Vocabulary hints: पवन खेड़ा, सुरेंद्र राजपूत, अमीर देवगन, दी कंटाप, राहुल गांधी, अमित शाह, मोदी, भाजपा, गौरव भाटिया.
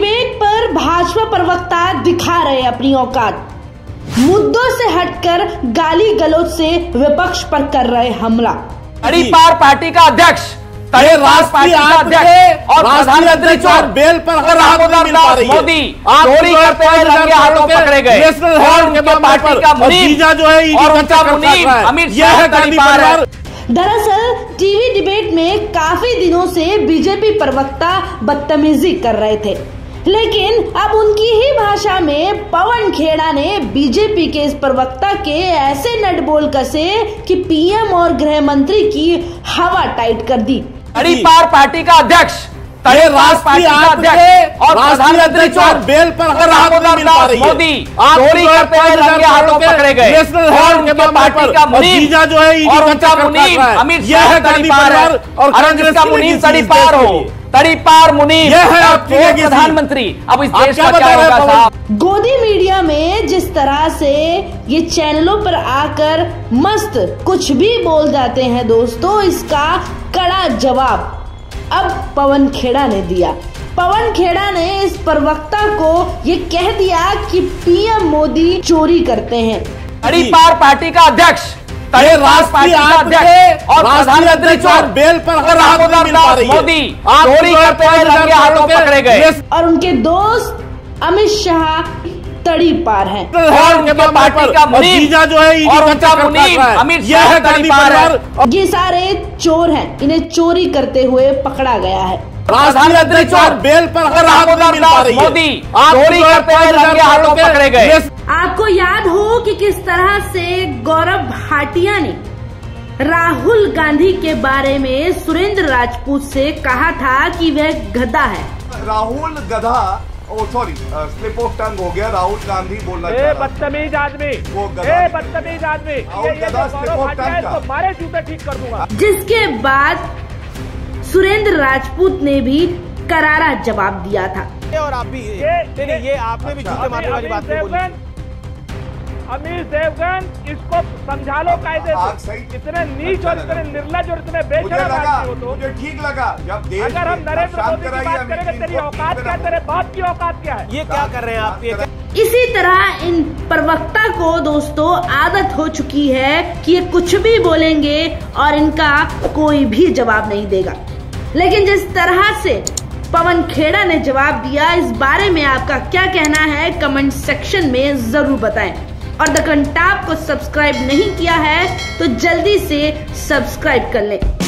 Debate पर भाजपा प्रवक्ता दिखा रहे अपनी औकात, मुद्दों से हटकर गाली गलौज से विपक्ष पर कर रहे हमला। तड़ीपार पार्टी का अध्यक्ष, तड़ीपार पार्टी का अध्यक्ष और प्रधानमंत्री बेल पर मोदी चोरी करते हुए रंगे हाथों पकड़े गए और उनके पार्टी का मुनीम जो है और उनका मुनीम अमित शाह तड़ीपार है। दरअसल टीवी डिबेट में काफी दिनों से बीजेपी प्रवक्ता बदतमीजी कर रहे थे, लेकिन अब उनकी ही भाषा में पवन खेड़ा ने बीजेपी के इस प्रवक्ता के ऐसे नटबोल कसे कि पीएम और गृह मंत्री की हवा टाइट कर दी। तड़ीपार पार्टी का अध्यक्ष, तड़ीपार पार्टी का अध्यक्ष और प्रधानमंत्री बेल पर मोदी चोरी करते हुए रंगे हाथों पकड़े गए और उनके पार्टी का मुनीम जो है और उनका मुनीम अमित शाह तड़ीपार है और कांग्रेस का मुनीम तड़ीपार हो, तड़ीपार मुनीम प्रधानमंत्री। अब इस देश का क्या होगा साहब? गोदी मीडिया में जिस तरह से ये चैनलों पर आकर मस्त कुछ भी बोल जाते हैं दोस्तों, इसका कड़ा जवाब अब पवन खेड़ा ने दिया। पवन खेड़ा ने इस प्रवक्ता को ये कह दिया कि पीएम मोदी चोरी करते हैं। तड़ीपार पार्टी का अध्यक्ष, पार्टी का अध्यक्ष और प्रधानमंत्री बेल पर मोदी चोरी करते हुए रंगे हाथों पकड़े गए और उनके दोस्त अमित शाह तड़ीपार हैं और उनके पार्टी का मुनीम जो है और उनका मुनीम अमित शाह तड़ीपार है। ये सारे चोर हैं, इन्हें चोरी करते हुए पकड़ा गया है। प्रधानमंत्री बेल पर मोदी चोरी करते हुए रंगे हाथों पकड़े गए। आपको याद हो कि किस तरह से गौरव भाटिया ने राहुल गांधी के बारे में सुरेंद्र राजपूत से कहा था कि वह गधा है। राहुल गधा, oh sorry slip of tongue हो गया, राहुल गांधी बोलना चाहिए। बदतमीज आदमी, वो बदतमीज आदमी गौरव मारे जूते ठीक कर दूंगा। जिसके बाद सुरेंद्र राजपूत ने भी करारा जवाब दिया था। और आप भी ये आपने भी जूते मारने वाली बात नहीं बोली। अमीर देवगन, इसको समझा लो कायदे से। इतने नीच और इतने निर्लज और इतने बेशरम आदमी हो तो मुझे ठीक लगा। जब देश अगर हम नरेंद्र मोदी की बात करेंगे, तेरी औकात क्या, तेरे बाप की औकात क्या है? ये क्या कर रहे हैं आप? ये इसी तरह इन प्रवक्ता को दोस्तों आदत हो चुकी है कि ये कुछ भी बोलेंगे और इनका कोई भी जवाब नहीं देगा। लेकिन जिस तरह से पवन खेड़ा ने जवाब दिया, इस बारे में आपका क्या कहना है कमेंट सेक्शन में जरूर बताएं और द घंटा को सब्सक्राइब नहीं किया है तो जल्दी से सब्सक्राइब कर लें।